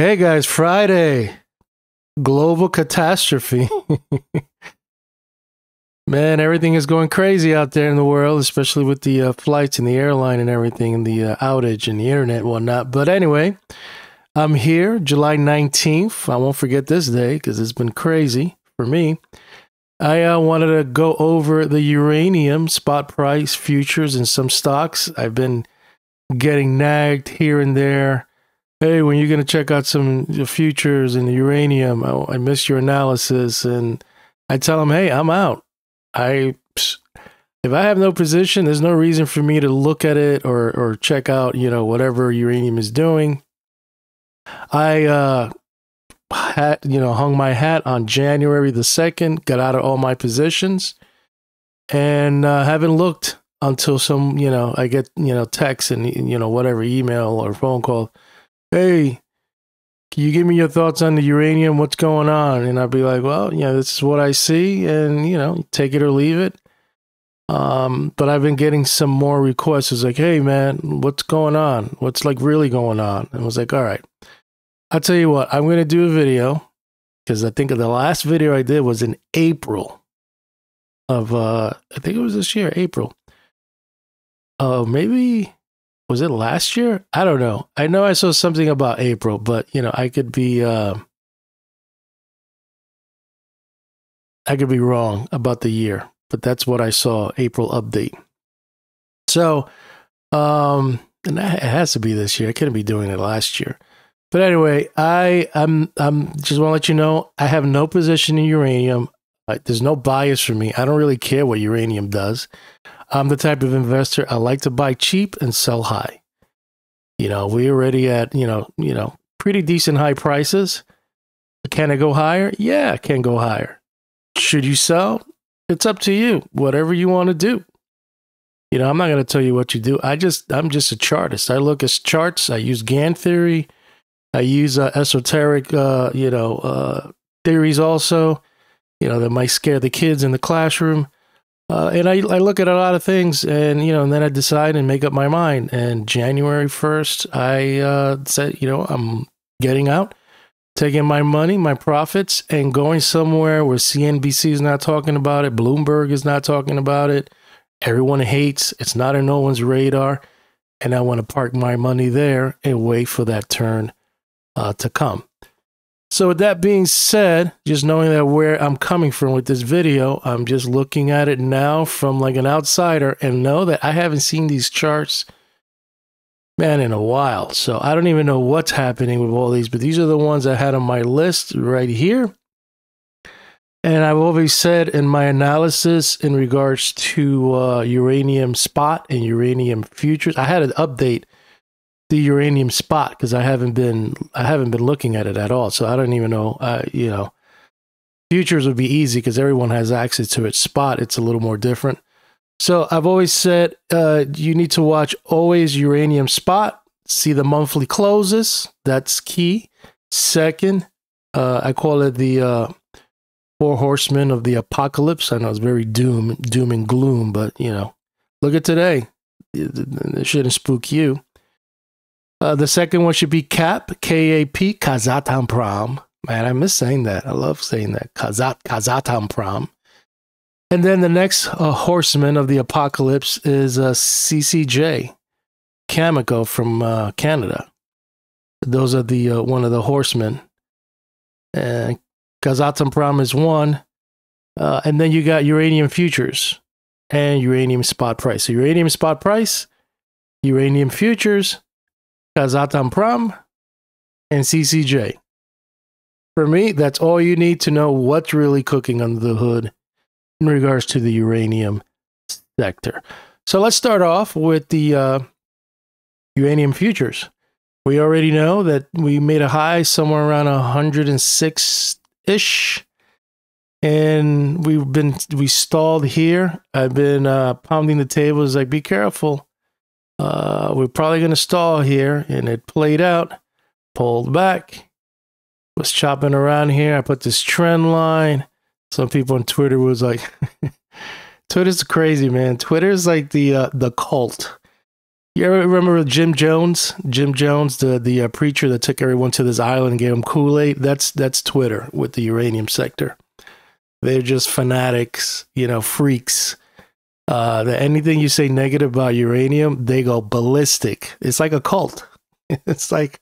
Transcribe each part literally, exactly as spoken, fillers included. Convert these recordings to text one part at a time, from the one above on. Hey guys, Friday. Global catastrophe. Man, everything is going crazy out there in the world, especially with the uh, flights and the airline and everything, and the uh, outage and the internet and whatnot. But anyway, I'm here, July nineteenth. I won't forget this day because it's been crazy for me. I uh, wanted to go over the uranium spot price futures and some stocks. I've been getting nagged here and there. Hey, when you're going to check out some futures in the uranium, I, I missed your analysis. And I tell them, hey, I'm out. I, if I have no position, there's no reason for me to look at it or, or check out, you know, whatever uranium is doing. I, uh, had, you know, hung my hat on January the second, got out of all my positions, and, uh, haven't looked until some, you know, I get, you know, text and, you know, whatever, email or phone call. Hey, can you give me your thoughts on the uranium? What's going on? And I'd be like, well, you know, this is what I see, and, you know, take it or leave it. Um, but I've been getting some more requests. It's like, hey, man, what's going on? What's, like, really going on? And I was like, all right, I'll tell you what. I'm going to do a video, because I think the last video I did was in April of, uh, I think it was this year, April. Uh, maybe... Was it last year? I don't know. I know I saw something about April, but, you know, I could be, uh, I could be wrong about the year, but that's what I saw, April update. So, um, and it has to be this year. I couldn't be doing it last year. But anyway, I, I'm, I'm just want to let you know, I have no position in uranium. Like, there's no bias for me. I don't really care what uranium does. I'm the type of investor, I like to buy cheap and sell high. You know, we're already at, you know, you know, pretty decent high prices. Can I go higher? Yeah, I can go higher. Should you sell? It's up to you. Whatever you want to do. You know, I'm not going to tell you what you do. I just, I'm just a chartist. I look at charts. I use Gann theory. I use uh, esoteric, uh, you know, uh, theories also, you know, that might scare the kids in the classroom. Uh, and I, I look at a lot of things, and, you know, and then I decide and make up my mind. And January first, I uh, said, you know, I'm getting out, taking my money, my profits, and going somewhere where C N B C is not talking about it, Bloomberg is not talking about it, everyone hates, it's not on no one's radar, and I want to park my money there and wait for that turn uh, to come. So with that being said, just knowing that where I'm coming from with this video, I'm just looking at it now from like an outsider, and know that I haven't seen these charts, man, in a while. So I don't even know what's happening with all these, but these are the ones I had on my list right here. And I've always said in my analysis in regards to uh, uranium spot and uranium futures, I had an update the uranium spot, because I haven't been I haven't been looking at it at all, so I don't even know. Uh, you know, futures would be easy because everyone has access to it. Spot, it's a little more different. So I've always said uh, you need to watch always uranium spot, see the monthly closes. That's key. Second, uh, I call it the uh, four horsemen of the apocalypse. I know it's very doom doom and gloom, but you know, look at today. It shouldn't spook you. Uh, the second one should be K A P, K A P, Kazatomprom. Man, I miss saying that. I love saying that. Kazat, Kazatomprom. And then the next uh, horseman of the apocalypse is uh, C C J, Cameco from uh, Canada. Those are the uh, one of the horsemen. And Kazatomprom is one. Uh, and then you got uranium futures and uranium spot price. So uranium spot price, uranium futures, Kazatomprom, and C C J. For me, that's all you need to know what's really cooking under the hood in regards to the uranium sector. So let's start off with the uh, uranium futures. We already know that we made a high somewhere around one oh six-ish, and we've been we stalled here. I've been uh, pounding the tables like, be careful. Uh, we're probably going to stall here, and it played out, pulled back, was chopping around here. I put this trend line. Some people on Twitter was like, Twitter's crazy, man. Twitter's like the, uh, the cult. You ever remember Jim Jones? Jim Jones, the the uh, preacher that took everyone to this island and gave them Kool-Aid? That's, that's Twitter with the uranium sector. They're just fanatics, you know, freaks. Uh, that anything you say negative about uranium, they go ballistic. It's like a cult. It's like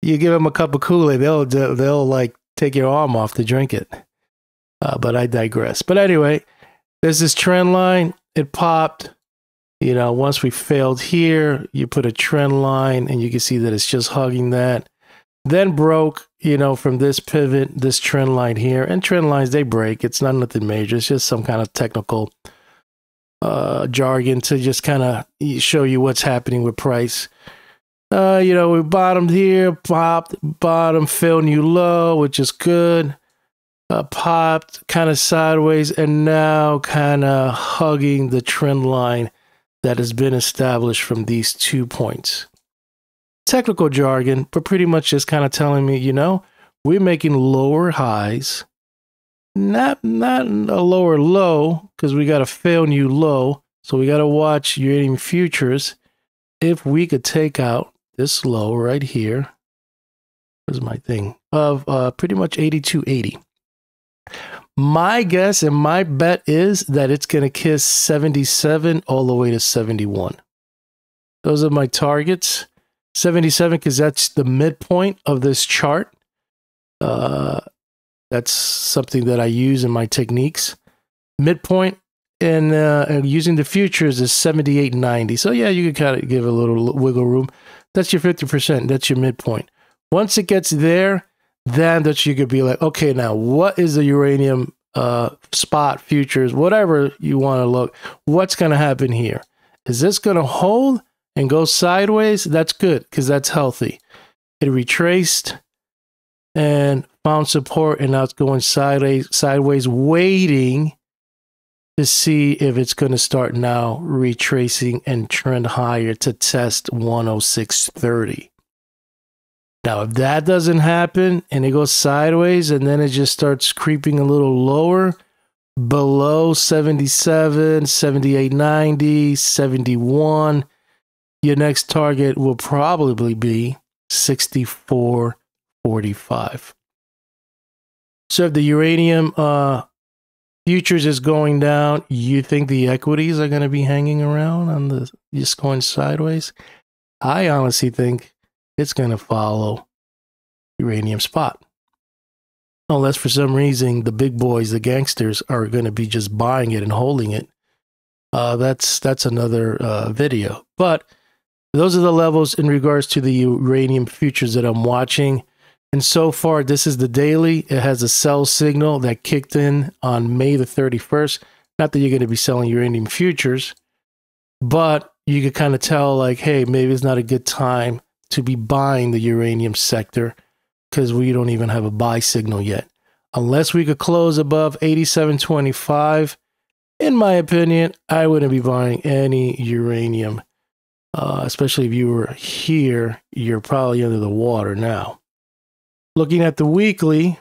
you give them a cup of Kool-Aid, they'll, they'll like take your arm off to drink it. Uh, but I digress. But anyway, there's this trend line. It popped. You know, once we failed here, you put a trend line and you can see that it's just hugging that. Then broke, you know, from this pivot, this trend line here. And trend lines, they break. It's not nothing major. It's just some kind of technical uh, jargon to just kind of show you what's happening with price. Uh, you know, we bottomed here, popped, bottom, filled new low, which is good. Uh, popped, kind of sideways, and now kind of hugging the trend line that has been established from these two points. Technical jargon, but pretty much just kind of telling me, you know, we're making lower highs, not not a lower low, because we got a fail new low, so we got to watch uranium futures. If we could take out this low right here, where's my thing, of uh, pretty much eighty-two eighty. My guess and my bet is that it's going to kiss seventy-seven all the way to seventy-one. Those are my targets. seventy-seven, because that's the midpoint of this chart. Uh, that's something that I use in my techniques. Midpoint and, uh, and using the futures is seventy-eight ninety. So yeah, you can kind of give a little wiggle room. That's your fifty percent. That's your midpoint. Once it gets there, then that you could be like, okay, now what is the uranium uh, spot futures, whatever you want to look, what's going to happen here? Is this going to hold and go sideways? That's good, because that's healthy. It retraced and found support, and now it's going sideways, sideways waiting to see if it's going to start now retracing and trend higher to test one oh six thirty. Now, if that doesn't happen and it goes sideways and then it just starts creeping a little lower below seventy-seven, seventy-eight ninety, seventy-one, your next target will probably be sixty-four forty-five. So if the uranium uh, futures is going down, you think the equities are going to be hanging around on the just going sideways? I honestly think it's going to follow uranium spot. Unless for some reason the big boys, the gangsters, are going to be just buying it and holding it. Uh, that's, that's another uh, video. But those are the levels in regards to the uranium futures that I'm watching. And so far, this is the daily. It has a sell signal that kicked in on May the thirty-first. Not that you're going to be selling uranium futures, but you could kind of tell like, hey, maybe it's not a good time to be buying the uranium sector, because we don't even have a buy signal yet. Unless we could close above eighty-seven twenty-five, in my opinion, I wouldn't be buying any uranium. Uh, especially if you were here, you're probably under the water now. Looking at the weekly,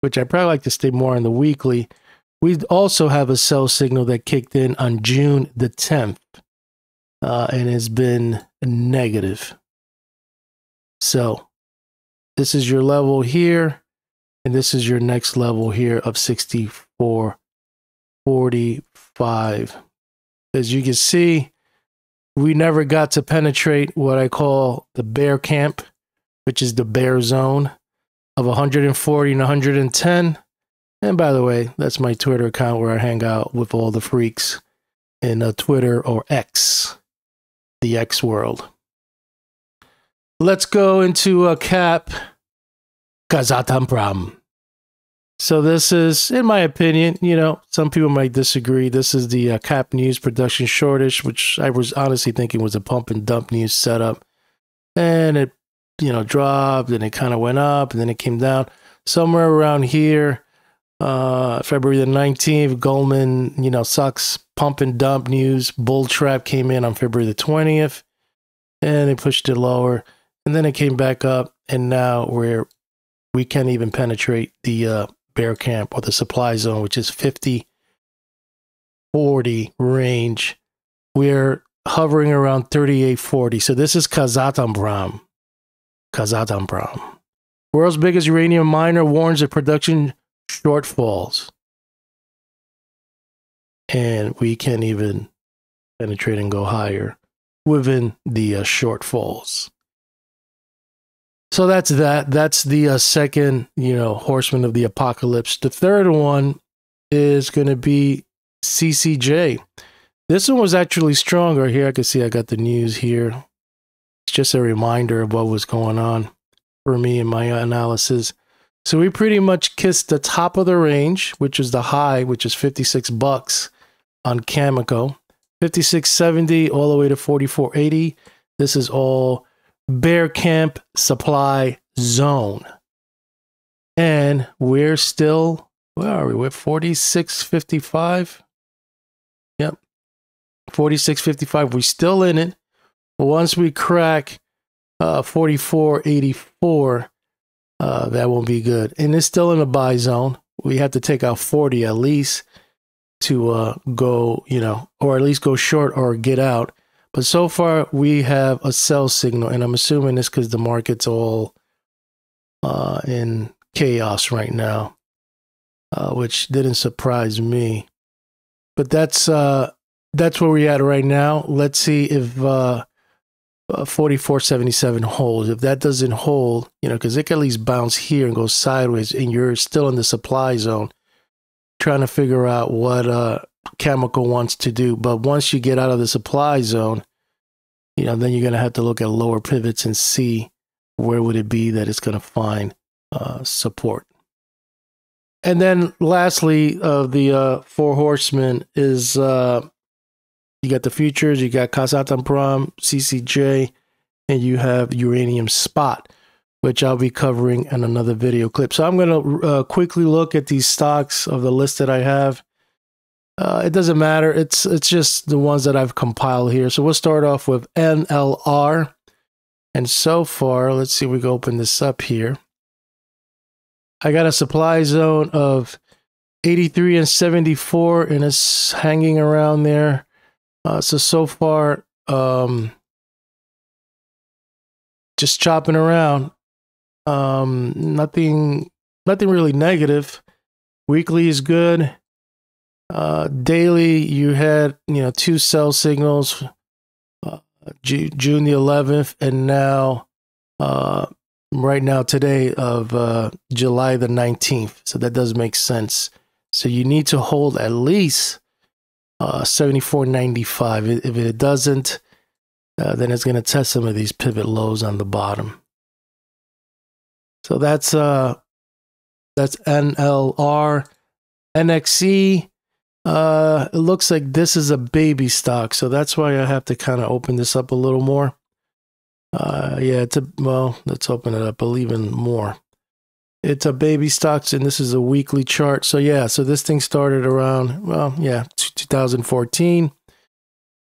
which I probably like to stay more on the weekly, we also have a sell signal that kicked in on June the tenth, uh, and has been negative. So this is your level here, and this is your next level here of sixty-four forty-five. As you can see, we never got to penetrate what I call the bear camp, which is the bear zone of one forty and one ten. And by the way, that's my Twitter account where I hang out with all the freaks in a Twitter or X, the X world. Let's go into a cap, Kazatomprom. So this is, in my opinion, you know, some people might disagree. This is the uh, cap news production shortage, which I was honestly thinking was a pump and dump news setup. And it, you know, dropped and it kind of went up and then it came down. Somewhere around here, uh, February the nineteenth, Goldman, you know, sucks, pump and dump news. Bull trap came in on February the twentieth and they pushed it lower. And then it came back up, and now we're, we can't even penetrate the uh, bear camp or the supply zone, which is fifty forty range. We're hovering around thirty-eight forty. So this is Kazatomprom. Kazatomprom. World's biggest uranium miner warns of production shortfalls. And we can't even penetrate and go higher within the uh, shortfalls. So that's that. That's the uh, second, you know, horseman of the apocalypse. The third one is going to be C C J. This one was actually stronger. Here, I can see I got the news here. It's just a reminder of what was going on for me in my analysis. So we pretty much kissed the top of the range, which is the high, which is fifty-six bucks on Cameco, fifty-six seventy all the way to forty-four eighty. This is all bear camp supply zone. And we're still, where are we? We're forty-six fifty-five. Yep. forty-six fifty-five. We're still in it. But once we crack uh, forty-four eighty-four, uh, that won't be good. And it's still in a buy zone. We have to take out forty at least to uh, go, you know, or at least go short or get out. But so far, we have a sell signal, and I'm assuming this because the market's all uh, in chaos right now, uh, which didn't surprise me. But that's uh, that's where we're at right now. Let's see if uh, forty-four seventy-seven holds. If that doesn't hold, you know, because it can at least bounce here and go sideways, and you're still in the supply zone, trying to figure out what uh, Cameco wants to do. But once you get out of the supply zone, you know, then you're going to have to look at lower pivots and see where would it be that it's going to find uh, support. And then lastly, of uh, the uh, four horsemen is uh, you got the futures, you got Kazatomprom, C C J, and you have uranium spot, which I'll be covering in another video clip. So I'm going to uh, quickly look at these stocks of the list that I have. Uh, it doesn't matter. It's, it's just the ones that I've compiled here. So we'll start off with N L R. And so far, let's see if we can open this up here. I got a supply zone of eighty-three and seventy-four, and it's hanging around there. Uh, so, so far, um, just chopping around. Um, nothing, nothing really negative. Weekly is good. Uh, daily, you had, you know, two sell signals, uh, June the eleventh, and now, uh, right now today of, uh, July the nineteenth. So that does make sense. So you need to hold at least, uh, seventy-four ninety-five. If it doesn't, uh, then it's going to test some of these pivot lows on the bottom. So that's uh, that's N L R. N X E, uh, it looks like this is a baby stock, so that's why I have to kind of open this up a little more. Uh, yeah, it's a, well, let's open it up even more. It's a baby stock, and this is a weekly chart. So yeah, so this thing started around, well, yeah, two thousand fourteen.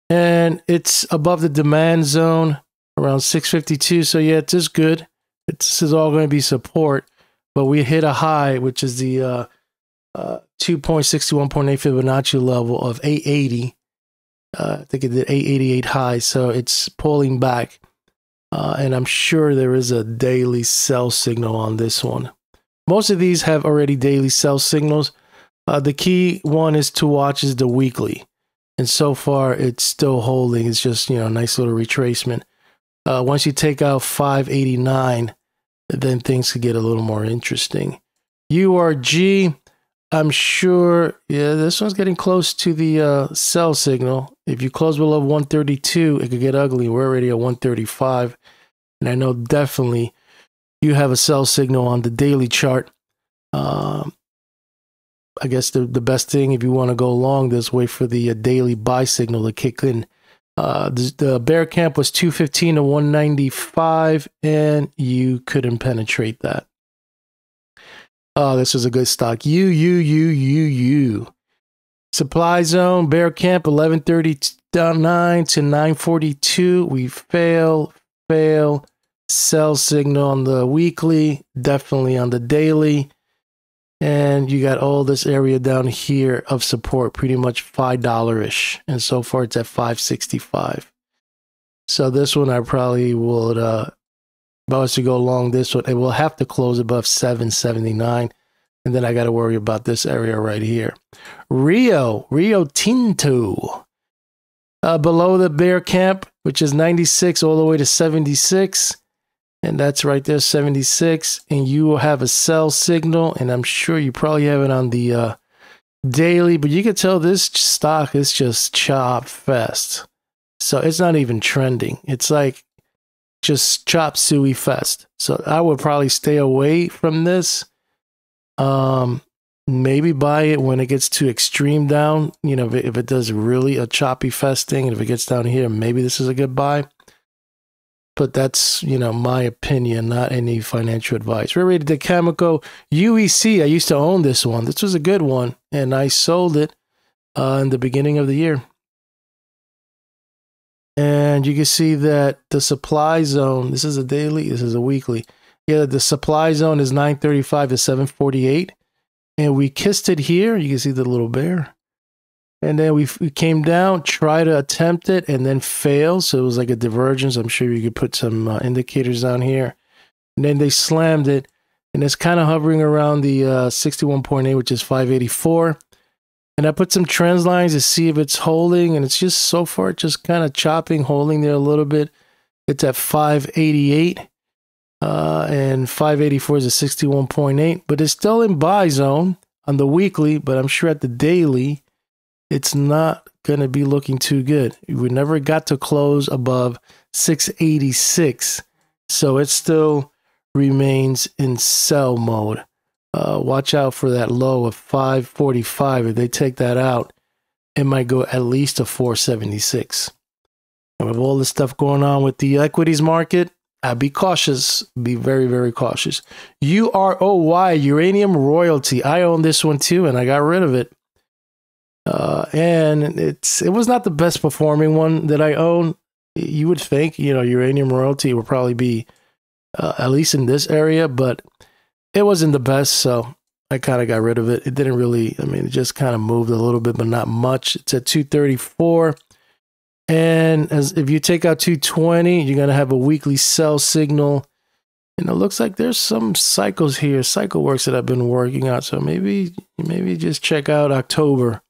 And it's above the demand zone, around six fifty-two, so yeah, it's just good. This is all going to be support, but we hit a high, which is the uh, uh, two point six one point eight Fibonacci level of eight eighty. Uh, I think it did eight eighty-eight high, so it's pulling back. Uh, and I'm sure there is a daily sell signal on this one. Most of these have already daily sell signals. Uh, the key one is to watch is the weekly. And so far, it's still holding. It's just, you know, nice little retracement. Uh, once you take out five eighty-nine, then things could get a little more interesting. U R G, I'm sure, yeah, this one's getting close to the uh, sell signal. If you close below one thirty-two, it could get ugly. We're already at one thirty-five, and I know definitely you have a sell signal on the daily chart. Um, I guess the, the best thing, if you want to go long this way, for the uh, daily buy signal to kick in. Uh, the, the bear camp was two fifteen to one ninety-five, and you couldn't penetrate that. Oh, this is a good stock. You, you, you, you, you. Supply zone, bear camp, eleven thirty-nine to nine forty-two. We fail, fail. Sell signal on the weekly, definitely on the daily. And you got all this area down here of support, pretty much five dollar-ish. And so far, it's at five sixty-five. So this one, I probably would, uh, if I was to go long this one, it will have to close above seven seventy-nine. And then I got to worry about this area right here. Rio, Rio Tinto. Uh, below the bear camp, which is ninety-six all the way to seventy-six. And that's right there, seventy-six. And you will have a sell signal. And I'm sure you probably have it on the uh, daily. But you can tell this stock is just chop fest. So it's not even trending. It's like just chop suey fest. So I would probably stay away from this. Um, maybe buy it when it gets too extreme down. You know, if it, if it does really a choppy fest thing. And if it gets down here, maybe this is a good buy. But that's, you know, my opinion, not any financial advice. We're ready to Cameco. U E C, I used to own this one. This was a good one, and I sold it uh, in the beginning of the year. And you can see that the supply zone, this is a daily, this is a weekly. Yeah, the supply zone is nine thirty-five to seven forty-eight. And we kissed it here. You can see the little bear. And then we, we came down, tried to attempt it, and then failed. So it was like a divergence. I'm sure you could put some uh, indicators on here. And then they slammed it. And it's kind of hovering around the uh, sixty-one point eight, which is five eighty-four. And I put some trends lines to see if it's holding. And it's just so far just kind of chopping, holding there a little bit. It's at five eighty-eight. Uh, and five eighty-four is a sixty-one point eight. But it's still in buy zone on the weekly. But I'm sure at the daily, it's not going to be looking too good. We never got to close above six eighty-six. So it still remains in sell mode. Uh, watch out for that low of five forty-five. If they take that out, it might go at least to four seventy-six. And with all this stuff going on with the equities market, I'd be cautious. Be very, very cautious. U R O Y, Uranium Royalty. I own this one too, and I got rid of it. Uh, and it's it was not the best performing one that I own. You would think, you know, Uranium Royalty would probably be uh, at least in this area, but it wasn't the best, so I kind of got rid of it. It didn't really, I mean, it just kind of moved a little bit, but not much. It's at two thirty-four, and as if you take out two twenty, you're going to have a weekly sell signal, and it looks like there's some cycles here, cycle works that I've been working on, so maybe maybe just check out October.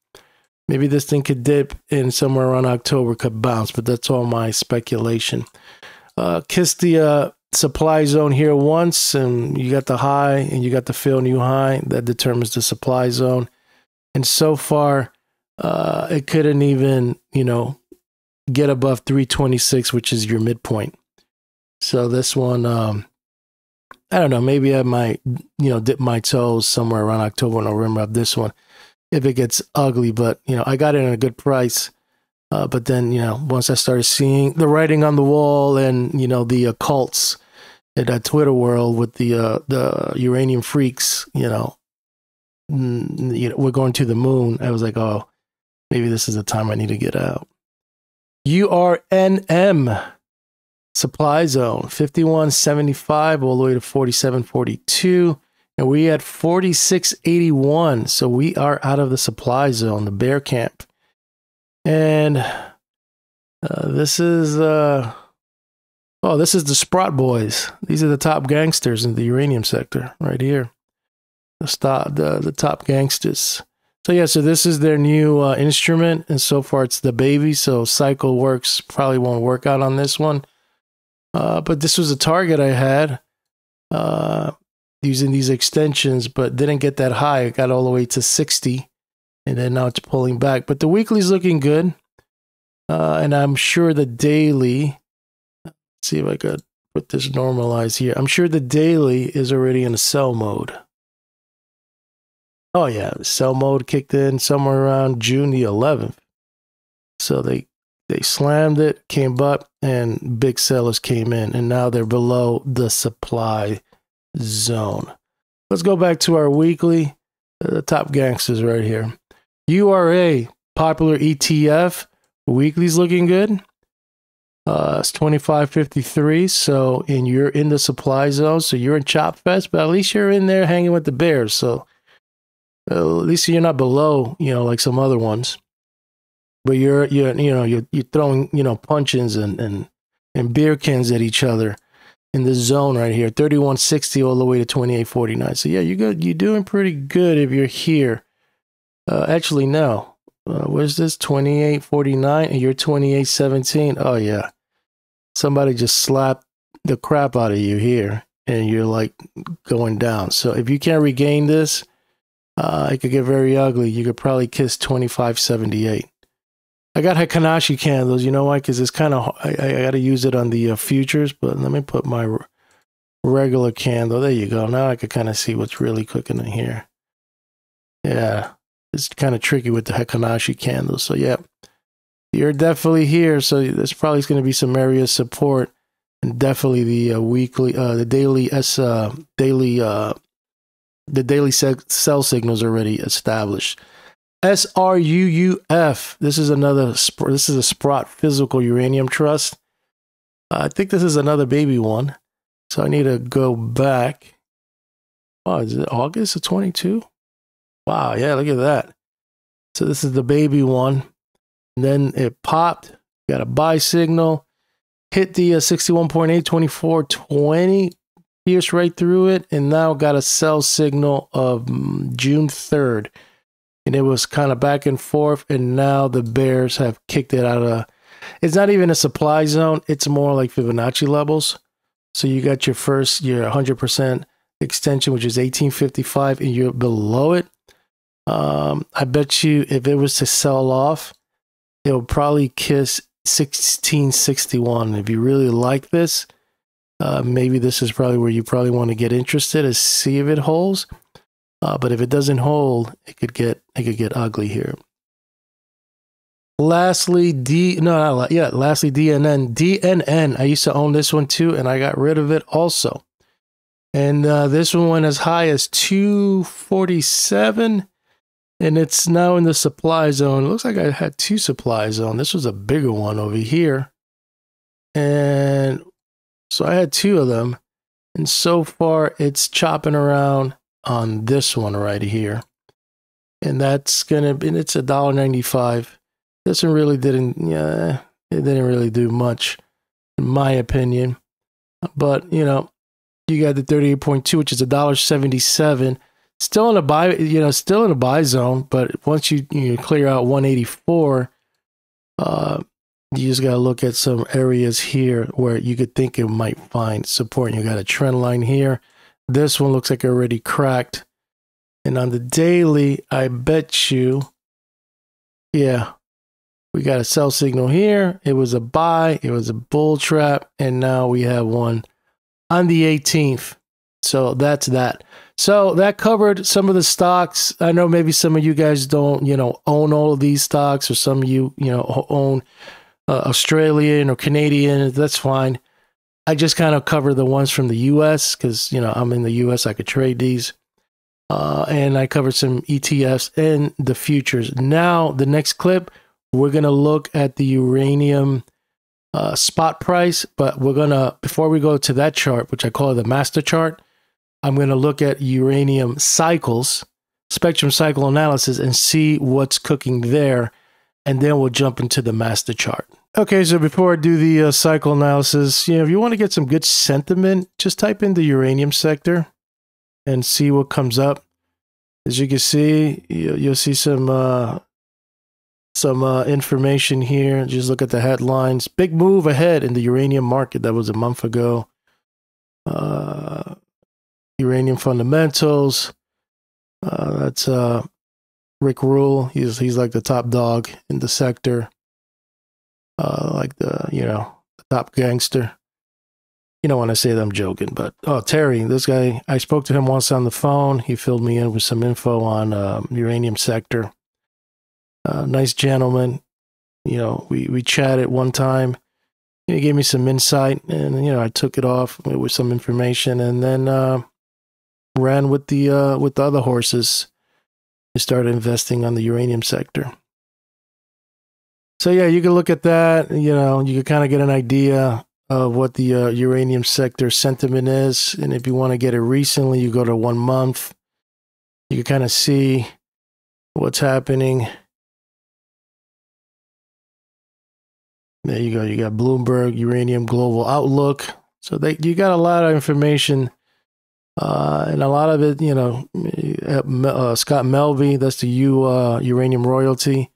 Maybe this thing could dip and somewhere around October could bounce, but that's all my speculation. Uh, kiss the uh, supply zone here once, and you got the high, and you got the fill new high. That determines the supply zone. And so far, uh, it couldn't even, you know, get above three twenty-six, which is your midpoint. So this one, um, I don't know, maybe I might, you know, dip my toes somewhere around October, November of this one. If it gets ugly, but, you know, I got it at a good price. Uh, but then, you know, once I started seeing the writing on the wall and, you know, the occults in that Twitter world with the, uh, the uranium freaks, you know, mm, you know, we're going to the moon. I was like, oh, maybe this is the time I need to get out. U R N M, supply zone, fifty-one seventy-five all the way to forty-seven forty-two. And we at forty-six eighty-one, so we are out of the supply zone, the bear camp. And uh, this is, uh, oh, this is the Sprott Boys. These are the top gangsters in the uranium sector right here. The, stop, the, the top gangsters. So yeah, so this is their new uh, instrument, and so far it's the baby, so cycle works probably won't work out on this one. Uh, but this was a target I had. Uh... using these extensions, but didn't get that high. It got all the way to sixty, and then now it's pulling back. But the weekly's looking good, uh, and I'm sure the daily, let's see if I could put this normalized here. I'm sure the daily is already in a sell mode. Oh yeah, sell mode kicked in somewhere around June the eleventh. So they, they slammed it, came up, and big sellers came in, and now they're below the supply zone. Let's go back to our weekly. The top gangsters right here. U R A, popular E T F. Weekly's looking good. Uh, it's twenty-five fifty-three. So, and you're in the supply zone. So you're in chop fest, but at least you're in there hanging with the bears. So at least you're not below, you know, like some other ones. But you're, you're, you know, you're, you're throwing, you know, punches and, and, and beer cans at each other in this zone right here, thirty-one sixty all the way to twenty-eight forty-nine. So yeah, you're good. You're doing pretty good if you're here. Uh, actually, no. Uh, where's this? twenty-eight forty-nine, and you're twenty-eight seventeen. Oh yeah, somebody just slapped the crap out of you here, and you're like going down. So if you can't regain this, uh, it could get very ugly. You could probably kiss twenty-five seventy-eight. I got Heikinashi candles, you know why? Because it's kind of, I, I got to use it on the uh, futures, but let me put my regular candle. There you go. Now I could kind of see what's really cooking in here. Yeah, it's kind of tricky with the Heikinashi candles. So yeah, you're definitely here. So there's probably going to be some area support, and definitely the uh, weekly, uh, the daily, S, uh, daily, uh, the daily sell signals already established. S R U U F. This is another. This is a Sprott Physical Uranium Trust. Uh, I think this is another baby one. So I need to go back. Oh, is it August of twenty-two? Wow, yeah, look at that. So this is the baby one. And then it popped. Got a buy signal. Hit the uh, sixty-one point eight, twenty-four twenty. Pierced right through it, and now got a sell signal of um, June third. And it was kind of back and forth, and now the bears have kicked it out of. It's not even a supply zone; it's more like Fibonacci levels. So you got your first, your one hundred percent extension, which is eighteen fifty-five, and you're below it. Um, I bet you, if it was to sell off, it would probably kiss sixteen sixty-one. If you really like this, uh, maybe this is probably where you probably want to get interested, is see if it holds. Uh, but if it doesn't hold, it could get it could get ugly here. Lastly, D no, not, yeah, lastly D N N. D N N. I used to own this one too, and I got rid of it also. And uh, this one went as high as two forty-seven, and it's now in the supply zone. It looks like I had two supply zones. This was a bigger one over here, and so I had two of them. And so far, it's chopping around on this one right here, and that's gonna be, and it's a dollar ninety-five. This one really didn't, yeah, it didn't really do much in my opinion, but you know, you got the thirty-eight point two, which is a dollar seventy-seven, still in a buy, you know, still in a buy zone. But once you you clear out one eighty-four, uh you just gotta look at some areas here where you could think it might find support. You got a trend line here. This one looks like it already cracked. And on the daily, I bet you, yeah, we got a sell signal here. It was a buy. It was a bull trap. And now we have one on the eighteenth. So that's that. So that covered some of the stocks. I know maybe some of you guys don't, you know, own all of these stocks, or some of you, you know, own uh, Australian or Canadian. That's fine. I just kind of cover the ones from the U S because, you know, I'm in the U S I could trade these. Uh, and I covered some E T Fs and the futures. Now, the next clip, we're going to look at the uranium uh, spot price. But we're going to, before we go to that chart, which I call the master chart, I'm going to look at uranium cycles, spectrum cycle analysis, and see what's cooking there. And then we'll jump into the master chart. Okay, so before I do the uh, cycle analysis, you know, if you want to get some good sentiment, just type in the uranium sector and see what comes up. As you can see, you, you'll see some uh, some uh, information here. Just look at the headlines. Big move ahead in the uranium market. That was a month ago. Uh, uranium fundamentals. Uh, that's uh, Rick Rule. He's he's like the top dog in the sector. Uh, like the, you know, the top gangster. You know, when I say that, I'm joking, but, oh, Terry, this guy, I spoke to him once on the phone. He filled me in with some info on uh, uranium sector. Uh, nice gentleman. You know, we, we chatted one time. He gave me some insight, and, you know, I took it off with some information, and then uh, ran with the, uh, with the other horses. I started investing on the uranium sector. So yeah, you can look at that, you know, you can kind of get an idea of what the uh, uranium sector sentiment is. And if you want to get it recently, you go to one month. You can kind of see what's happening. There you go. You got Bloomberg, Uranium Global Outlook. So they, you got a lot of information, uh, and a lot of it, you know, uh, Scott Melvie, that's the U, uh, Uranium Royalty,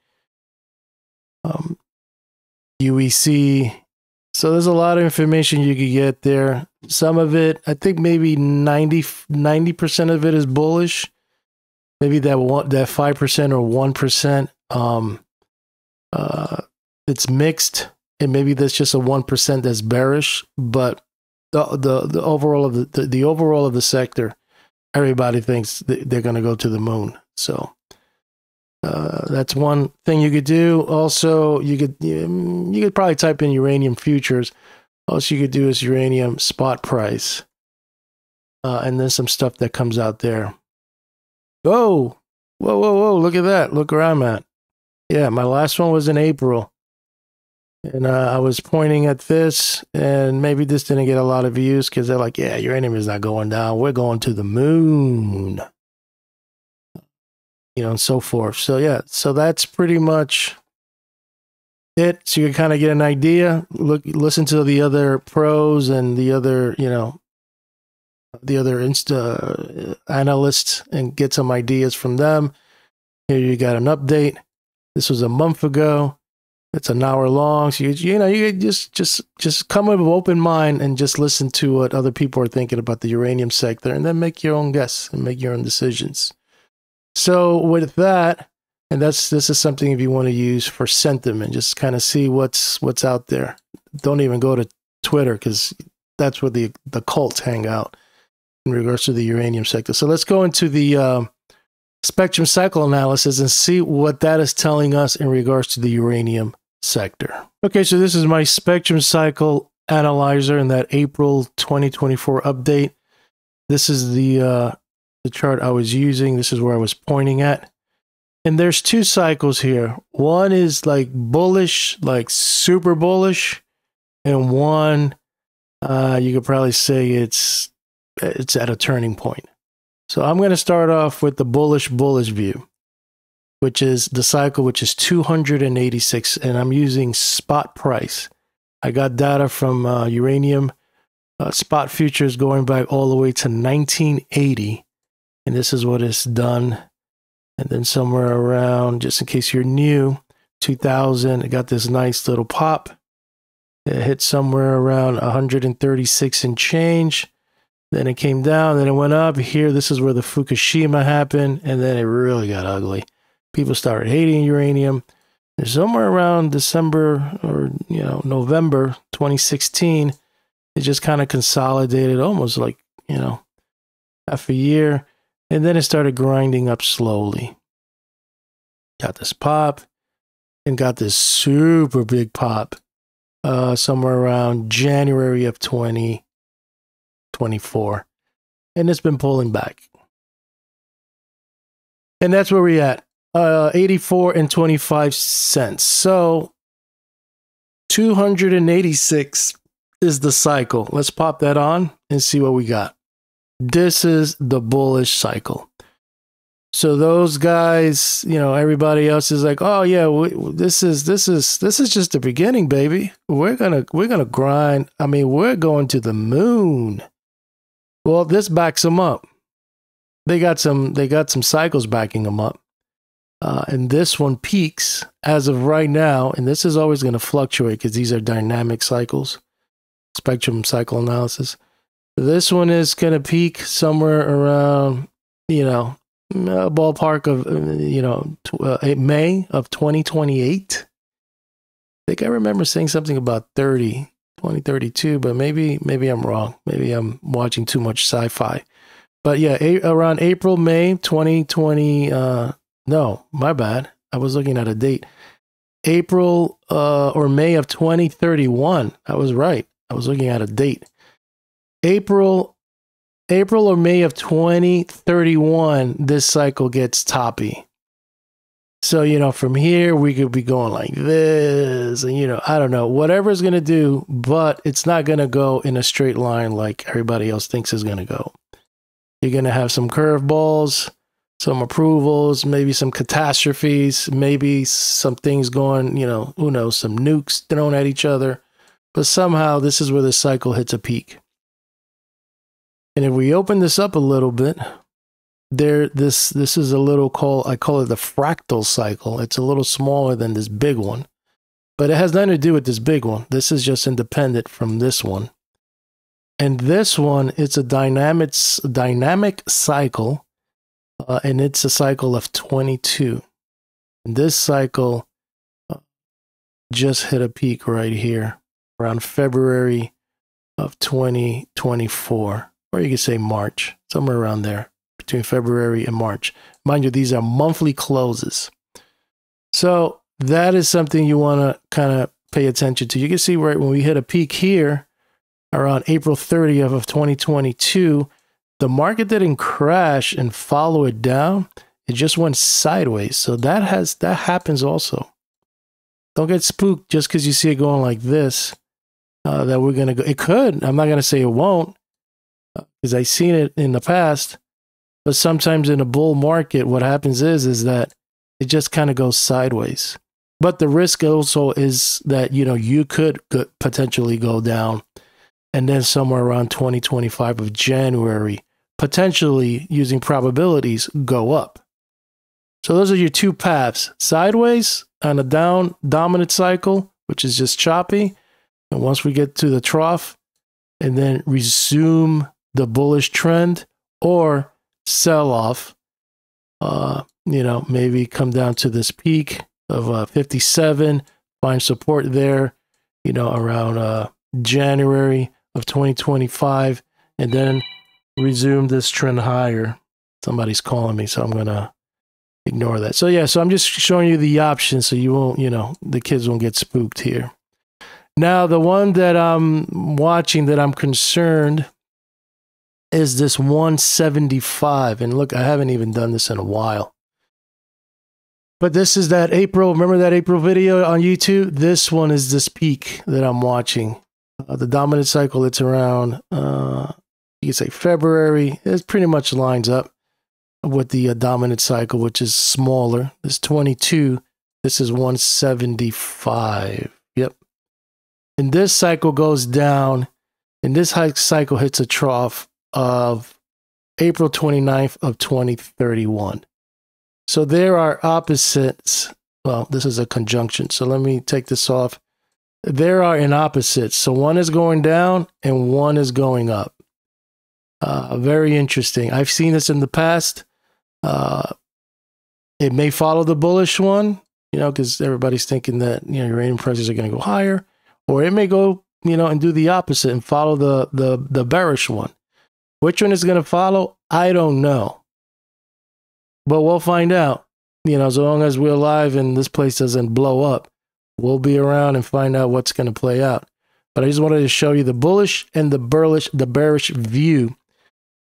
um, U E C. So there's a lot of information you could get there. Some of it, I think maybe ninety percent of it is bullish. Maybe that one, that five percent or one percent, um, uh, it's mixed. And maybe that's just a one percent that's bearish, but the the, the overall of the, the the overall of the sector, everybody thinks they're going to go to the moon. So uh, that's one thing you could do. Also, you could you could probably type in uranium futures. Also, you could do is uranium spot price, uh, and then some stuff that comes out there. Whoa, whoa, whoa, whoa! Look at that! Look where I'm at. Yeah, my last one was in April. And uh, I was pointing at this, and maybe this didn't get a lot of views because they're like, yeah, uranium is not going down. We're going to the moon, you know, and so forth. So, yeah, so that's pretty much it. So you can kind of get an idea. Look, listen to the other pros and the other, you know, the other Insta analysts and get some ideas from them. Here you got an update. This was a month ago. It's an hour long, so you, you know, you just just just come with an open mind and just listen to what other people are thinking about the uranium sector, and then make your own guess and make your own decisions. So with that, and that's this is something if you want to use for sentiment, just kind of see what's what's out there. Don't even go to Twitter because that's where the the cults hang out in regards to the uranium sector. So let's go into the um, spectrum cycle analysis and see what that is telling us in regards to the uranium sector. Okay, so this is my spectrum cycle analyzer in that April twenty twenty-four update. This is the uh, the chart I was using. This is where I was pointing at. And there's two cycles here. One is like bullish, like super bullish, and one uh, you could probably say it's it's at a turning point. So I'm going to start off with the bullish bullish view, which is the cycle, which is two hundred eighty-six, and I'm using spot price. I got data from uh, uranium uh, spot futures going back all the way to nineteen eighty, and this is what it's done. And then somewhere around, just in case you're new, two thousand, it got this nice little pop. It hit somewhere around one hundred thirty-six and change. Then it came down, then it went up. Here, this is where the Fukushima happened, and then it really got ugly. People started hating uranium. And somewhere around December or you know November twenty sixteen, it just kind of consolidated almost like you know half a year, and then it started grinding up slowly. Got this pop, and got this super big pop uh, somewhere around January of twenty twenty-four, and it's been pulling back, and that's where we're at. Uh, eighty-four and twenty-five cents. So two hundred eighty-six is the cycle. Let's pop that on and see what we got. This is the bullish cycle. So those guys, you know, everybody else is like, oh yeah, we, this is this is this is just the beginning, baby. We're gonna we're gonna grind. I mean, we're going to the moon. Well, this backs them up. They got some they got some cycles backing them up. Uh, and this one peaks as of right now, and this is always going to fluctuate because these are dynamic cycles, spectrum cycle analysis. This one is going to peak somewhere around, you know, a ballpark of, you know, uh, May of twenty twenty-eight. I think I remember saying something about thirty, twenty thirty-two, but maybe, maybe I'm wrong. Maybe I'm watching too much sci-fi. But yeah, around April, May twenty twenty, uh, No, my bad. I was looking at a date. April uh, or May of twenty thirty-one. I was right. I was looking at a date. April, April or May of twenty thirty-one, this cycle gets toppy. So, you know, from here, we could be going like this. And, you know, I don't know. Whatever it's going to do, but it's not going to go in a straight line like everybody else thinks it's going to go. You're going to have some curveballs. some approvals, maybe some catastrophes, maybe some things going, you know, who knows, some nukes thrown at each other. But somehow this is where the cycle hits a peak. And if we open this up a little bit, there, this, this is a little call, I call it the fractal cycle. It's a little smaller than this big one, but it has nothing to do with this big one. This is just independent from this one. And this one, it's a dynamic, dynamic cycle, uh, and it's a cycle of twenty-two. And this cycle just hit a peak right here around February of twenty twenty-four, or you could say March, somewhere around there, between February and March. Mind you, these are monthly closes. So that is something you want to kind of pay attention to. You can see right when we hit a peak here, around April thirtieth of twenty twenty-two, the market didn't crash and follow it down. It just went sideways. So that has, that happens also. Don't get spooked just because you see it going like this, uh, that we're going to go. It could. I'm not going to say it won't, because I've seen it in the past. But sometimes in a bull market, what happens is, is that it just kind of goes sideways. But the risk also is that, you know, you could potentially go down. And then somewhere around twenty twenty-five of January, potentially using probabilities, go up. So those are your two paths: sideways on a down dominant cycle, which is just choppy. And once we get to the trough and then resume the bullish trend, or sell off, uh, you know, maybe come down to this peak of uh, fifty-seven, find support there, you know, around uh, January of twenty twenty-five, and then resume this trend higher. Somebody's calling me, so I'm gonna ignore that. So yeah, so I'm just showing you the options so you won't, you know, the kids won't get spooked here. Now the one that I'm watching that I'm concerned is this one seventy-five. And look, I haven't even done this in a while. But this is that April, remember that April video on YouTube? This one is this peak that I'm watching. Uh, the dominant cycle, it's around, uh, you could say February. It pretty much lines up with the uh, dominant cycle, which is smaller. This twenty-two, this is one seventy-five. Yep. And this cycle goes down, and this hike cycle hits a trough of April twenty-ninth of twenty thirty-one. So there are opposites. Well, this is a conjunction, so let me take this off. There are an opposite. So one is going down and one is going up. Uh, very interesting. I've seen this in the past. Uh, it may follow the bullish one, you know, because everybody's thinking that, you know, uranium prices are going to go higher, or it may go, you know, and do the opposite and follow the the the bearish one. Which one is going to follow? I don't know, but we'll find out. You know, as long as we're alive and this place doesn't blow up, we'll be around and find out what's going to play out. But I just wanted to show you the bullish and the bearish, the bearish view.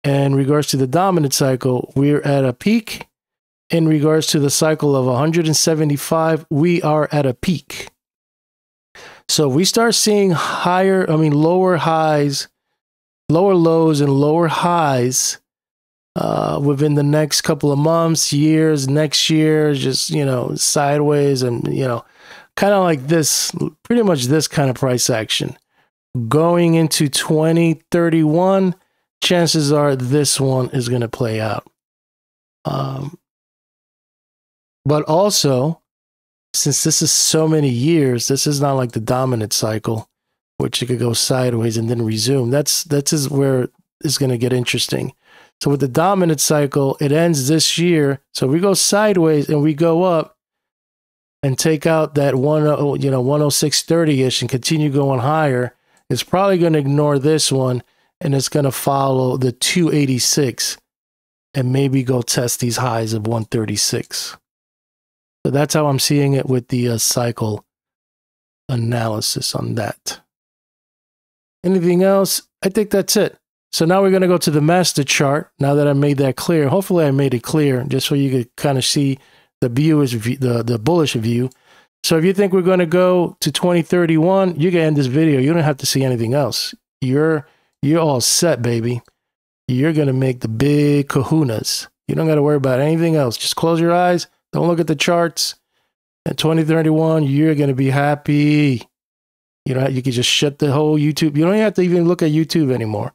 In regards to the dominant cycle, we're at a peak. In regards to the cycle of one seventy-five, we are at a peak. So we start seeing higher, I mean, lower highs, lower lows and lower highs uh, within the next couple of months, years, next year, just, you know, sideways and, you know, kind of like this, pretty much this kind of price action. Going into twenty thirty-one, chances are this one is going to play out. Um, but also, since this is so many years, this is not like the dominant cycle, which it could go sideways and then resume. That's, that's is where it's going to get interesting. So with the dominant cycle, it ends this year. So we go sideways and we go up, and take out that one, you know, one oh six thirty-ish and continue going higher, it's probably going to ignore this one, and it's going to follow the two eighty-six and maybe go test these highs of one thirty-six. So that's how I'm seeing it with the uh, cycle analysis on that. Anything else? I think that's it. So now we're going to go to the master chart. Now that I made that clear, hopefully I made it clear just so you could kind of see the view is the, the bullish view. So if you think we're going to go to twenty thirty-one, you can end this video. You don't have to see anything else. You're, you're all set, baby. You're going to make the big kahunas. You don't got to worry about anything else. Just close your eyes. Don't look at the charts. At twenty thirty-one, you're going to be happy. You know, you can just shut the whole YouTube. You don't have to even look at YouTube anymore.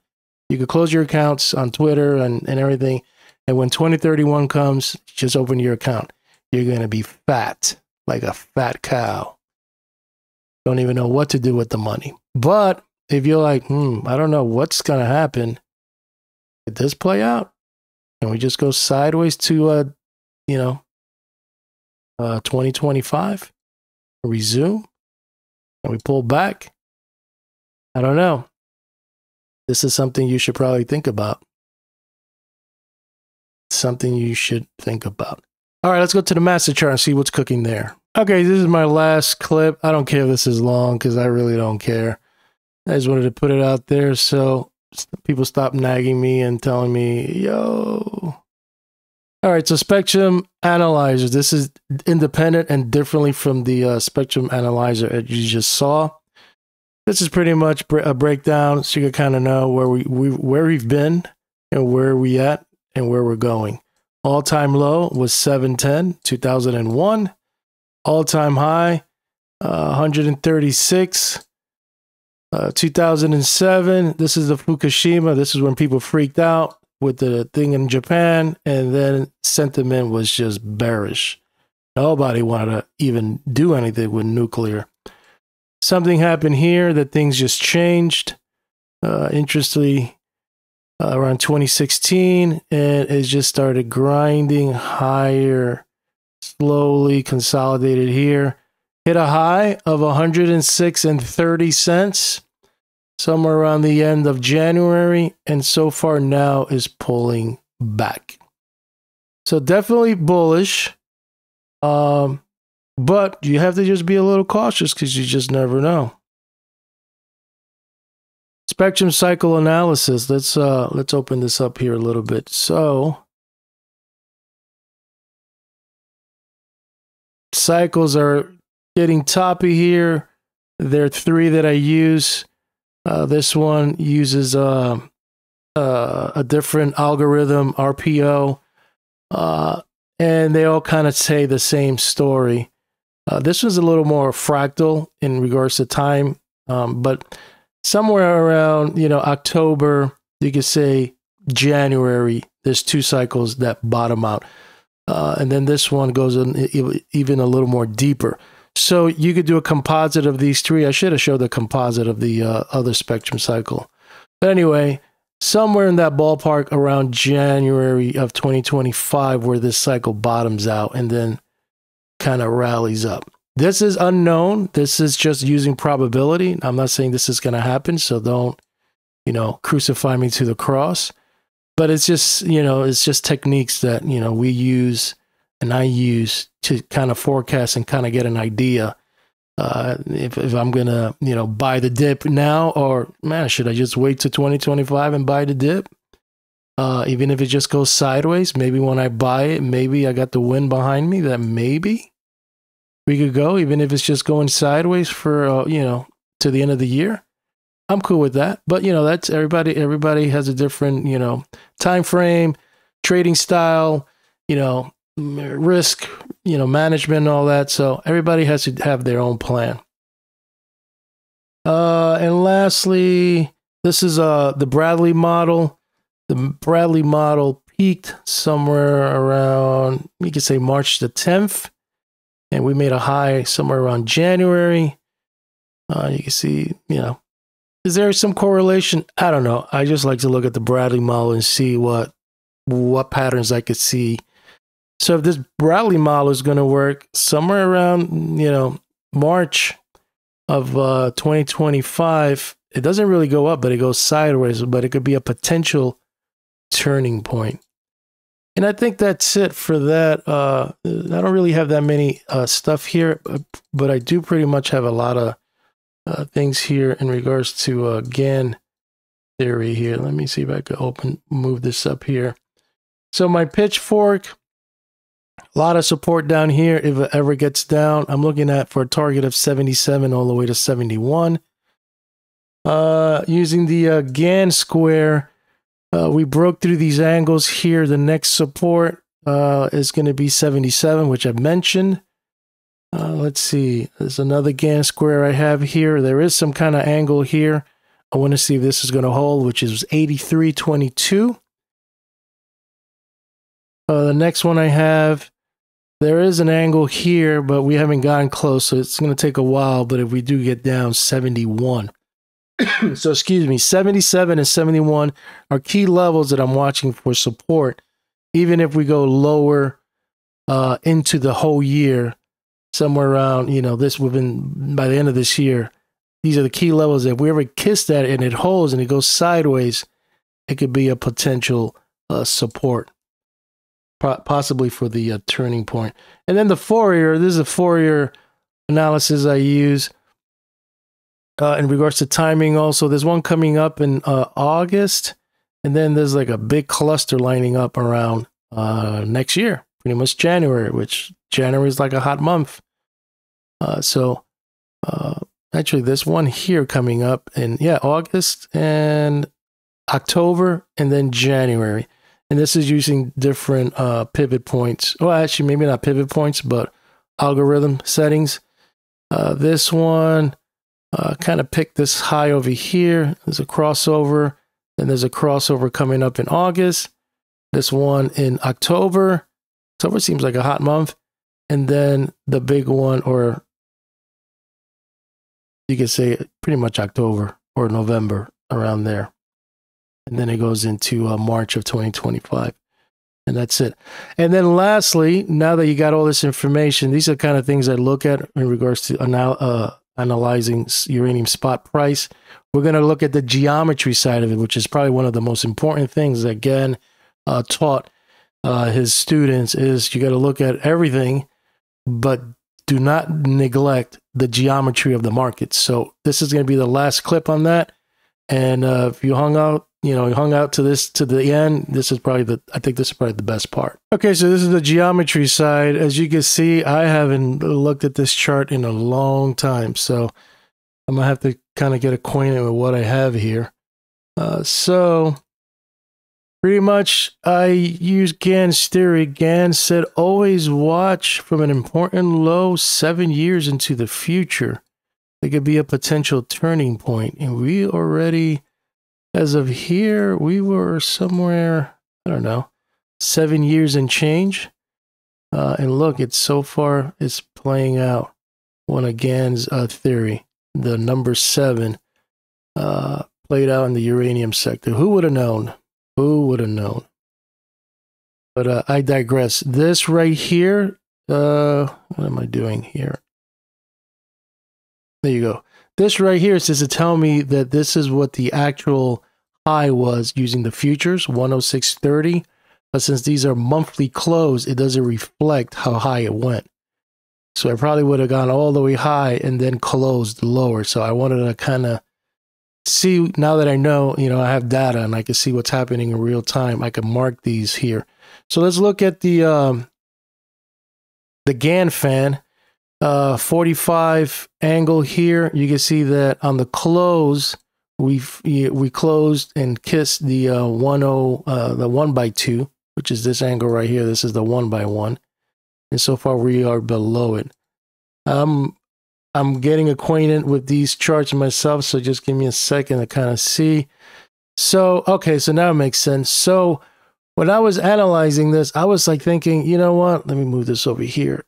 You can close your accounts on Twitter and, and everything. And when twenty thirty-one comes, just open your account. You're going to be fat, like a fat cow. Don't even know what to do with the money. But if you're like, hmm, I don't know what's going to happen. Did this play out? Can we just go sideways to, uh, you know, uh, twenty twenty-five? Resume? Can we pull back? I don't know. This is something you should probably think about. Something you should think about. All right, let's go to the master chart and see what's cooking there. Okay, this is my last clip. I don't care if this is long because I really don't care. I just wanted to put it out there so people stop nagging me and telling me, yo. All right, so spectrum analyzer. This is independent and differently from the uh, spectrum analyzer that you just saw. This is pretty much a breakdown so you can kind of know where, we, we, where we've been and where we at and where we're going. All-time low was seven ten, two thousand one. All-time high, uh, one hundred thirty-six, uh, two thousand seven. This is the Fukushima. This is when people freaked out with the thing in Japan, and then sentiment was just bearish. Nobody wanted to even do anything with nuclear. Something happened here that things just changed. Uh, interestingly, uh, around twenty sixteen, and it just started grinding higher. Slowly consolidated here, hit a high of one hundred six and thirty cents somewhere around the end of January, and so far now is pulling back. So definitely bullish, um, but you have to just be a little cautious because you just never know. Spectrum cycle analysis. Let's uh, let's open this up here a little bit. So. Cycles are getting toppy here. There are three that I use. Uh, this one uses uh, uh, a different algorithm, R P O, uh, and they all kind of say the same story. Uh, this was a little more fractal in regards to time, um, but somewhere around, you know, October, you could say January, there's two cycles that bottom out. Uh, and then this one goes in even a little more deeper. So you could do a composite of these three. I should have showed the composite of the uh, other spectrum cycle. But anyway, somewhere in that ballpark around January of twenty twenty-five where this cycle bottoms out and then kind of rallies up. This is unknown. This is just using probability. I'm not saying this is going to happen, so don't, you know, crucify me to the cross. But it's just, you know, it's just techniques that, you know, we use and I use to kind of forecast and kind of get an idea uh, if, if I'm going to, you know, buy the dip now or, man, should I just wait to twenty twenty-five and buy the dip? Uh, even if it just goes sideways, maybe when I buy it, maybe I got the wind behind me that maybe we could go, even if it's just going sideways for, uh, you know, to the end of the year. I'm cool with that, but you know, that's everybody, everybody has a different, you know, time frame, trading style, you know, risk, you know, management and all that. So everybody has to have their own plan. Uh, and lastly, this is uh, the Bradley model. The Bradley model peaked somewhere around, you could say March the tenth, and we made a high somewhere around January. Uh, you can see, you know, is there some correlation? I don't know. I just like to look at the Bradley model and see what what patterns I could see. So if this Bradley model is going to work somewhere around, you know, March of uh, twenty twenty-five, it doesn't really go up, but it goes sideways, but it could be a potential turning point. And I think that's it for that. Uh, I don't really have that many uh, stuff here, but, but I do pretty much have a lot of Uh, things here in regards to uh, Gann theory here. Let me see if I could open, move this up here. So my pitchfork, a lot of support down here if it ever gets down. I'm looking at for a target of seventy-seven all the way to seventy-one. Uh, using the uh, Gann square, Uh, we broke through these angles here. The next support uh, is going to be seventy-seven, which I mentioned. Uh, let's see. There's another Gann square I have here. There is some kind of angle here. I want to see if this is going to hold, which is eighty-three twenty-two. Uh, the next one I have, there is an angle here, but we haven't gotten close, so it's going to take a while. But if we do get down, seventy-one. So, excuse me, seventy-seven and seventy-one are key levels that I'm watching for support. Even if we go lower uh, into the whole year, somewhere around, you know, this within, by the end of this year, these are the key levels that if we ever kiss that and it holds and it goes sideways, it could be a potential uh, support, possibly for the uh, turning point. And then the Fourier, this is a Fourier analysis I use uh, in regards to timing also. There's one coming up in uh, August, and then there's like a big cluster lining up around uh, next year, pretty much January, which January is like a hot month. Uh, so uh, actually there's one here coming up in, yeah, August and October and then January. And this is using different uh, pivot points. Well, actually, maybe not pivot points, but algorithm settings. Uh, this one uh, kind of picked this high over here. There's a crossover. Then there's a crossover coming up in August. This one in October. October seems like a hot month. And then the big one, or you could say pretty much October or November, around there. And then it goes into uh, March of twenty twenty-five. And that's it. And then lastly, now that you got all this information, these are the kind of things I look at in regards to anal uh, analyzing uranium spot price. We're going to look at the geometry side of it, which is probably one of the most important things that Gann uh, taught uh, his students, is you got to look at everything, but do not neglect the geometry of the market. So this is going to be the last clip on that. And uh, if you hung out, you know, hung out to this, to the end, this is probably the, I think this is probably the best part. Okay, so this is the geometry side. As you can see, I haven't looked at this chart in a long time, so I'm gonna have to kind of get acquainted with what I have here. Uh, so pretty much I use Gann's theory. Gann said, always watch from an important low seven years into the future. It could be a potential turning point. And we already, as of here, we were somewhere, I don't know, seven years and change. Uh, and look, it's so far, it's playing out one of Gann's uh, theory. The number seven uh, played out in the uranium sector. Who would have known? Who would have known? But uh, I digress. This right here, uh, what am I doing here? There you go. This right here says to tell me that this is what the actual high was using the futures, one oh six thirty. But since these are monthly close, it doesn't reflect how high it went. So I probably would have gone all the way high and then closed lower. So I wanted to kind of see, now that I know, you know, I have data and I can see what's happening in real time, I can mark these here. So let's look at the, um, the Gann fan. Uh, forty-five angle here. You can see that on the close, we we closed and kissed the uh, one oh uh, the one by two, which is this angle right here. This is the one by one, and so far we are below it. Um, I'm getting acquainted with these charts myself, so just give me a second to kind of see. So okay, so now it makes sense. So when I was analyzing this, I was like thinking, you know what? Let me move this over here.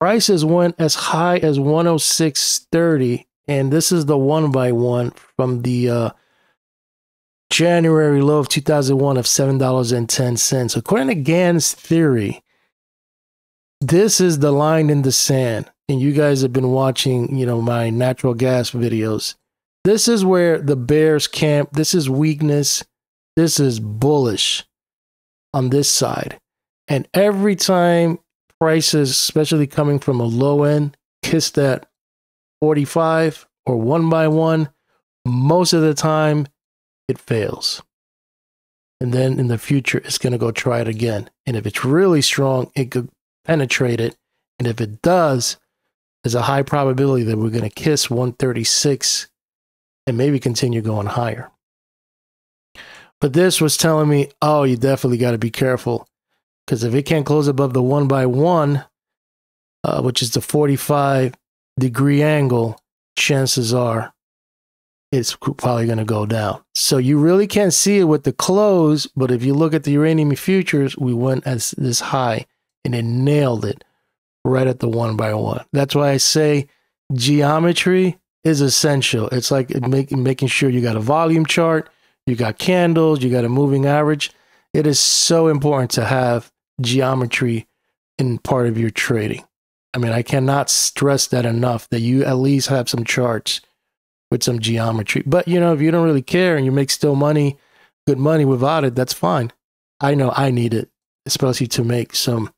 Prices went as high as one oh six thirty, and this is the one by one from the uh, January low of two thousand one of seven dollars and ten cents. According to Gann's theory, this is the line in the sand, and you guys have been watching, you know, my natural gas videos. This is where the bears camp. This is weakness. This is bullish on this side, and every time prices, especially coming from a low end, kiss that forty-five or one by one, most of the time it fails. And then in the future, it's going to go try it again. And if it's really strong, it could penetrate it. And if it does, there's a high probability that we're going to kiss one thirty-six and maybe continue going higher. But this was telling me, oh, you definitely got to be careful, because if it can't close above the one by one, uh, which is the forty-five degree angle, chances are it's probably going to go down. So you really can't see it with the close, but if you look at the uranium futures, we went as this high and it nailed it right at the one by one. That's why I say geometry is essential. It's like make, making sure you got a volume chart, you got candles, you got a moving average. It is so important to have geometry in part of your trading. I mean, I cannot stress that enough, that you at least have some charts with some geometry. But, you know, if you don't really care and you make still money, good money without it, that's fine. I know I need it, especially to make some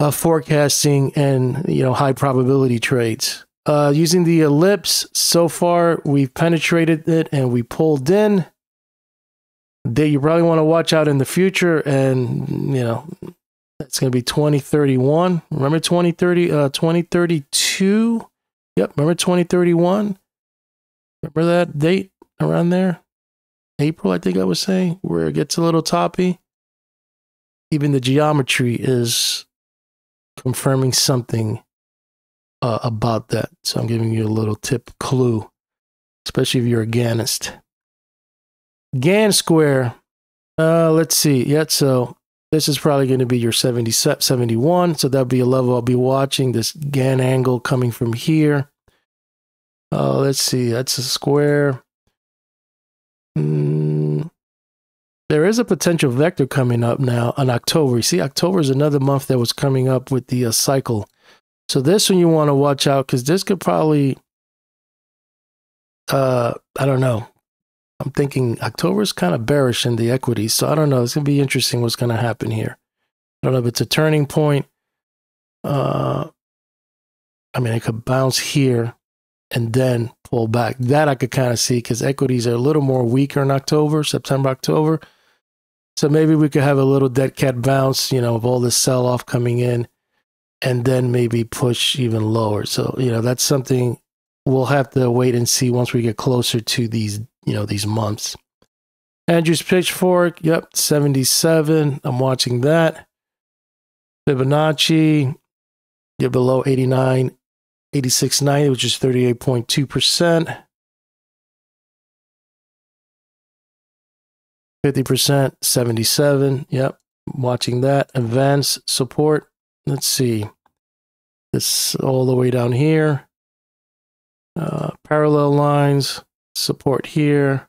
uh, forecasting and, you know, high probability trades. Uh, using the ellipse, so far we've penetrated it and we pulled in. That you probably want to watch out in the future, and, you know, it's going to be twenty thirty-one. Remember twenty thirty, uh, twenty thirty-two? Yep, remember twenty thirty-one? Remember that date around there? April, I think I was saying, where it gets a little toppy. Even the geometry is confirming something uh, about that. So I'm giving you a little tip clue, especially if you're a Gannist. Gann square, uh, let's see. Yeah, so this is probably going to be your seventy, seventy-one. So that'll be a level I'll be watching, this Gann angle coming from here. Uh, let's see, that's a square. Mm, there is a potential vector coming up now on October. You see, October is another month that was coming up with the uh, cycle. So this one you want to watch out, because this could probably, uh, I don't know. I'm thinking October's kind of bearish in the equities, so I don't know. It's going to be interesting what's going to happen here. I don't know if it's a turning point. Uh, I mean, it could bounce here and then pull back. That I could kind of see, because equities are a little more weaker in October, September, October. So maybe we could have a little dead cat bounce, you know, of all this sell-off coming in, and then maybe push even lower. So, you know, that's something we'll have to wait and see once we get closer to these, you know, these months. Andrew's pitchfork, yep, seventy-seven. I'm watching that. Fibonacci, you're below eighty-nine, eighty-six ninety, which is thirty-eight point two percent. fifty percent, seventy-seven, yep, watching that. Advance support, let's see. This all the way down here. Uh, parallel lines, support here,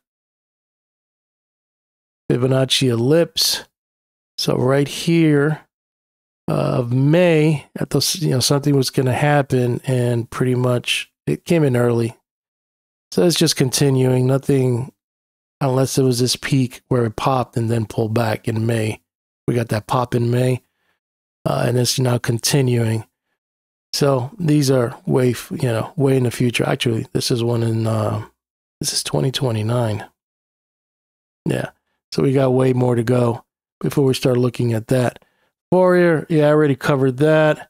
Fibonacci ellipse. So right here uh, of May, at those, you know, something was going to happen, and pretty much it came in early. So it's just continuing, nothing, unless it was this peak where it popped and then pulled back in May. We got that pop in May, uh, and it's now continuing. So these are way, you know, way in the future. Actually, this is one in, uh, this is twenty twenty-nine. Yeah, so we got way more to go before we start looking at that. Fourier, yeah, I already covered that.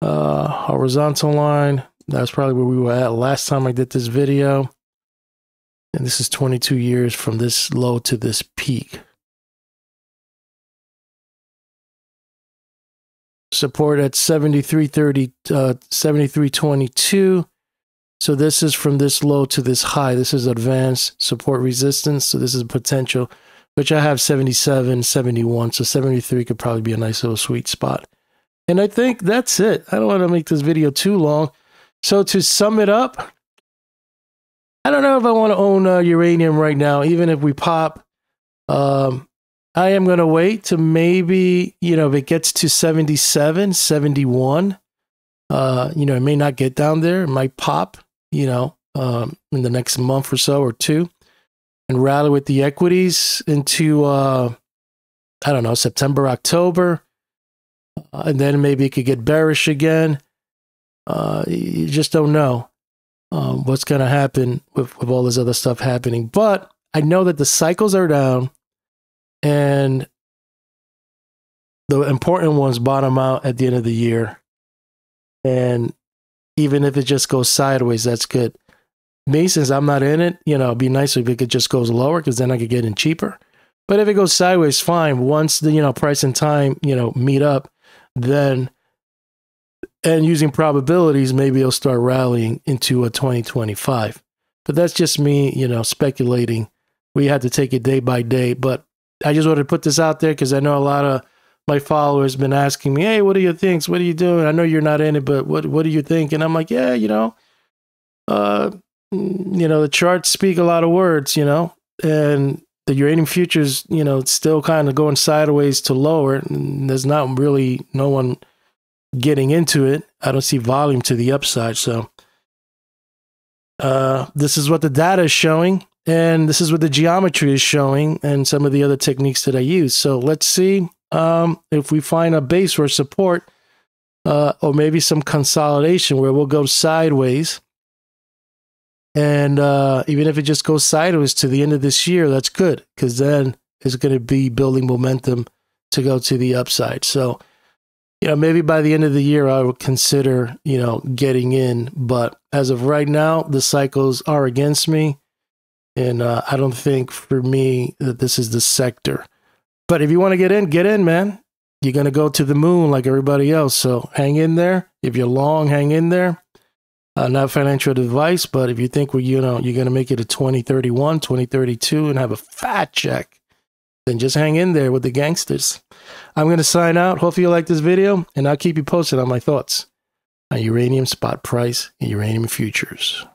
Uh, horizontal line, that's probably where we were at last time I did this video. And this is twenty-two years from this low to this peak. Support at seventy-three thirty, uh, seventy-three twenty-two. So this is from this low to this high. This is advanced support resistance. So this is potential, which I have seventy-seven, seventy-one. So seventy-three could probably be a nice little sweet spot. And I think that's it. I don't want to make this video too long. So to sum it up, I don't know if I want to own uh, uranium right now, even if we pop. Um, I am going to wait to maybe, you know, if it gets to seventy-seven, seventy-one, uh, you know, it may not get down there. It might pop, you know, um, in the next month or so or two, and rally with the equities into, uh, I don't know, September, October, uh, and then maybe it could get bearish again. Uh, you just don't know um, what's going to happen with, with all this other stuff happening. But I know that the cycles are down, and the important ones bottom out at the end of the year. And even if it just goes sideways, that's good. Me, since I'm not in it, you know, it'd be nice if it just goes lower, because then I could get in cheaper. But if it goes sideways, fine. Once the, you know, price and time, you know, meet up, then, and using probabilities, maybe it'll start rallying into a twenty twenty-five. But that's just me, you know, speculating. We had to take it day by day. But I just wanted to put this out there because I know a lot of my followers have been asking me, hey, what are your things? What are you doing? I know you're not in it, but what, what do you think? And I'm like, yeah, you know, uh, you know, the charts speak a lot of words, you know, and the uranium futures, you know, it's still kind of going sideways to lower. And there's not really no one getting into it. I don't see volume to the upside. So uh, this is what the data is showing. And this is what the geometry is showing and some of the other techniques that I use. So let's see um, if we find a base or support uh, or maybe some consolidation where we'll go sideways. And uh, even if it just goes sideways to the end of this year, that's good, because then it's going to be building momentum to go to the upside. So, you know, maybe by the end of the year, I would consider, you know, getting in. But as of right now, the cycles are against me. And uh, I don't think for me that this is the sector. But if you want to get in, get in, man. You're going to go to the moon like everybody else. So hang in there. If you're long, hang in there. Uh, not financial advice, but if you think well, you know, you're going to make it to twenty thirty-one, twenty thirty-two and have a fat check, then just hang in there with the gangsters. I'm going to sign out. Hopefully you like this video, and I'll keep you posted on my thoughts on uranium spot price and uranium futures.